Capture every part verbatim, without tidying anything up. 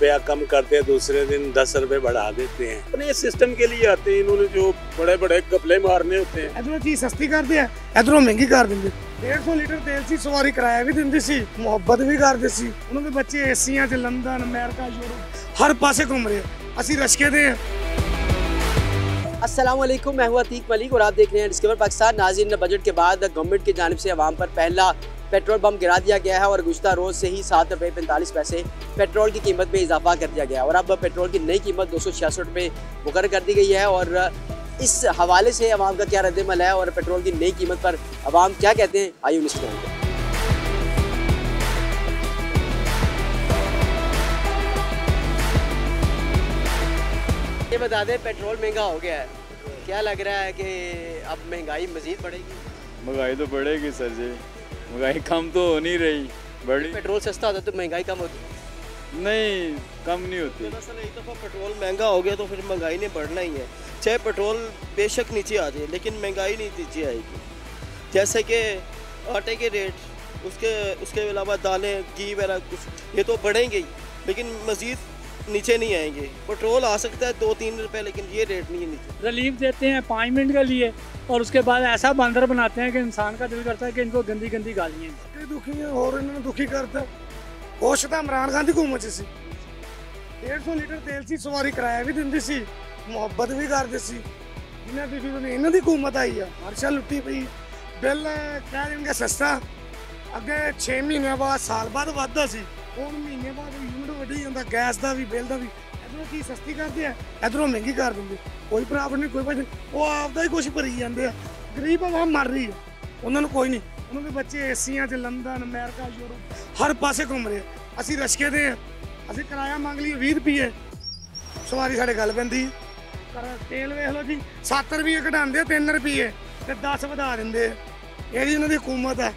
रुपया कम करते हैं, दूसरे दिन दस रुपए बढ़ा देते हैं। अपने सिस्टम के लिए आते हैं, इन्होंने जो बड़े बड़े गपले मारने होते हैं। इधरों चीज सस्ती कर दी है, इधरों महंगी कर देंगे। डेढ़ सौ लीटर तेल सी सवारी किराया भी देंदी सी, मुहब्बत भी कर दी सी। उन्होंने बच्चे एशिया से लंदन अमेरिका यूरोप हर पासे घूम रहे हैं, असी रशके दे। अस्सलाम वालेकुम, मैं हूं अतीक मलिक और आप देख रहे हैं डिस्कवर पाकिस्तान। नाज़रीन, बजट के बाद गवर्नमेंट की जानिब से आवाम पर पहला पेट्रोल पम्प गिरा दिया गया है और गुज़श्ता रोज़ से ही सात रुपये पैंतालीस पैसे पेट्रोल की कीमत में इजाफा कर दिया गया है और अब पेट्रोल की नई कीमत दो सौ छियासठ रुपये मुकर्रर कर दी गई है। और इस हवाले से आवाम का क्या रद्द-ए-अमल है और पेट्रोल की नई कीमत पर आवाम क्या कहते हैं, आइए उनसे जानते हैं। ये बता दें, पेट्रोल महंगा हो गया है, क्या लग रहा है कि अब महंगाई मज़ीद बढ़ेगी? महंगाई तो बढ़ेगी सर जी, महंगाई कम तो हो नहीं रही। बड़ी पेट्रोल सस्ता होता तो महंगाई कम होती? नहीं, कम नहीं होती। दरअसल एक दफ़ा पेट्रोल महंगा हो गया तो फिर महंगाई ने बढ़ना ही है, चाहे पेट्रोल बेशक नीचे आ जाए लेकिन महंगाई नहीं नीचे आएगी। जैसे कि आटे के रेट, उसके उसके अलावा दालें, घी वगैरह कुछ, ये तो बढ़ेंगे ही लेकिन मज़ीद नीचे नहीं आएंगे। पेट्रोल आ सकता है दो तीन रुपए लेकिन ये रेट नहीं है नीचे। रिलीफ देते हैं पाँच मिनट के लिए और उसके बाद ऐसा बंदर बनाते हैं कि इंसान का दिल करता है कि इनको गंदी गंदी गालियाँ दें। दुखी है और इन्होंने दुखी करता है। होश था इमरान गांधी को मचे सी डेढ़ सौ लीटर तेल सी सवारी किराया भी देंदी सी, मुहब्बत भी करते सी। इन्होंने इन्हों की हुकूमत आई है, हर्षा लुटी पई बिल कह रहे इनका सस्ता अगे छे महीने बाद साल बाद वादा सी, और महीने बाद यूनिट बढ़ी जाता, गैस का भी बिल का भी। इधरों चीज़ सस्ती करते हैं, इधरों महंगी कर देंगे, कोई प्रॉब्लम नहीं, कोई भाई वो आपका ही कुछ भरी जाते हैं। गरीब आवाम मर रही है, उन्होंने कोई नहीं। उन्होंने बच्चे एशिया से लंदन अमेरिका यूरोप हर पासे घूम रहे हैं, असी रशके दे। असी किराया मांग लीए भी रुपये सवारी साढ़े गल पी। तेल वेख लो जी, सत्त रुपये घटाते तीन रुपये तो दस बढ़ा देंगे। यही उन्होंने हुकूमत है,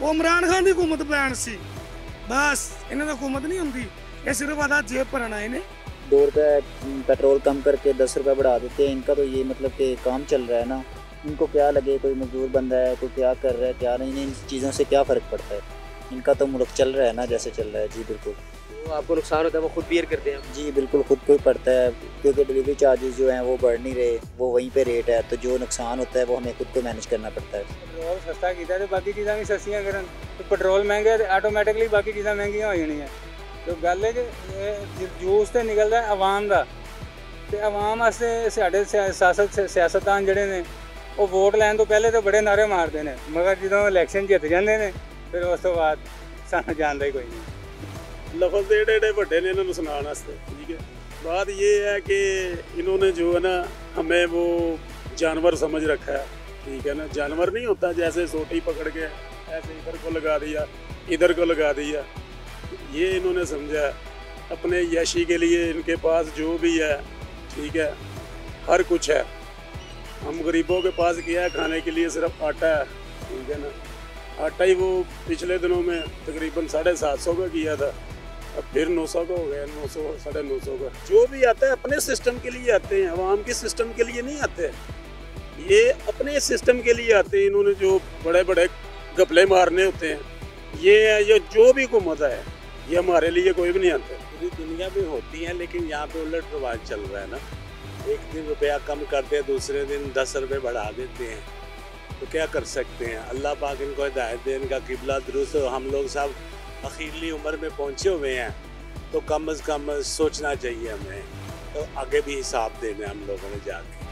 वो इमरान खान की हुकूमत बैन सी, बस इन्हें हुकूमत नहीं होती, ये सिर्फ आधा जेब भरना। इन्हें दो रुपये पेट्रोल कम करके दस रुपये बढ़ा देते हैं, इनका तो ये मतलब कि काम चल रहा है ना। इनको क्या लगे कोई मजदूर बंदा है, कोई क्या कर रहा है क्या नहीं, इन चीज़ों से क्या फ़र्क पड़ता है। इनका तो मुल्क चल रहा है ना जैसे चल रहा है। जी बिल्कुल, तो आपको नुकसान होता है वो खुद बियर करते हैं? जी बिल्कुल, खुद को ही पड़ता है क्योंकि डिलीवरी चार्जेस जो हैं वो बढ़ नहीं रहे, वो वहीं पर रेट है, तो जो नुकसान होता है वो हमें खुद को मैनेज करना पड़ता है। पेट्रोल सस्ता किया तो बाकी चीज़ा भी सस्तियाँ कर, तो पेट्रोल महंगा तो आटोमैटिकली बाकी चीज़ा महंगिया हो जानी है। तो गल है कि जूस तो निकलता है आवाम का, तो आवाम वास्ते साढ़े सियासत सियासतदान जोड़े ने वो वोट लैन तो पहले तो बड़े नारे मारते हैं, मगर जो इलैक्शन जित जाते हैं फिर उस तो बाद सानू जानता ही कोई नहीं। लफज एडे एडे बड़े ने इन्होंने सुना, ठीक है। बात ये है कि इन्होंने जो है ना हमें वो जानवर समझ रखा है, ठीक है ना। जानवर नहीं होता, जैसे सोटी पकड़ के ऐसे इधर को लगा दिया इधर को लगा दिया, ये इन्होंने समझा। अपने याशी के लिए इनके पास जो भी है, ठीक है, हर कुछ है। हम गरीबों के पास क्या है, खाने के लिए सिर्फ आटा है, ठीक है ना। आटा ही वो पिछले दिनों में तकरीबन साढ़े सात सौ का किया था, अब फिर नौ सौ का हो गया, नौ सौ साढ़े नौ सौ का। जो भी आता है अपने सिस्टम के लिए आते हैं, आवाम के सिस्टम के लिए नहीं आते, ये अपने सिस्टम के लिए आते हैं। इन्होंने जो बड़े बड़े गपले मारने होते हैं ये ये जो भी को मज़ा है, ये हमारे लिए कोई भी नहीं आते। पूरी दुनिया में होती है लेकिन यहाँ पे उलट रिवाज चल रहा है ना। एक दिन रुपया कम करते हैं, दूसरे दिन दस रुपये बढ़ा देते हैं, तो क्या कर सकते हैं। अल्लाह पाक इनको हिदायत दे, इनका किबला दुरुस्त। हम लोग सब आखिरली उम्र में पहुंचे हुए हैं, तो कम अज़ कम सोचना चाहिए हमें, तो आगे भी हिसाब देना हम लोगों ने जाके।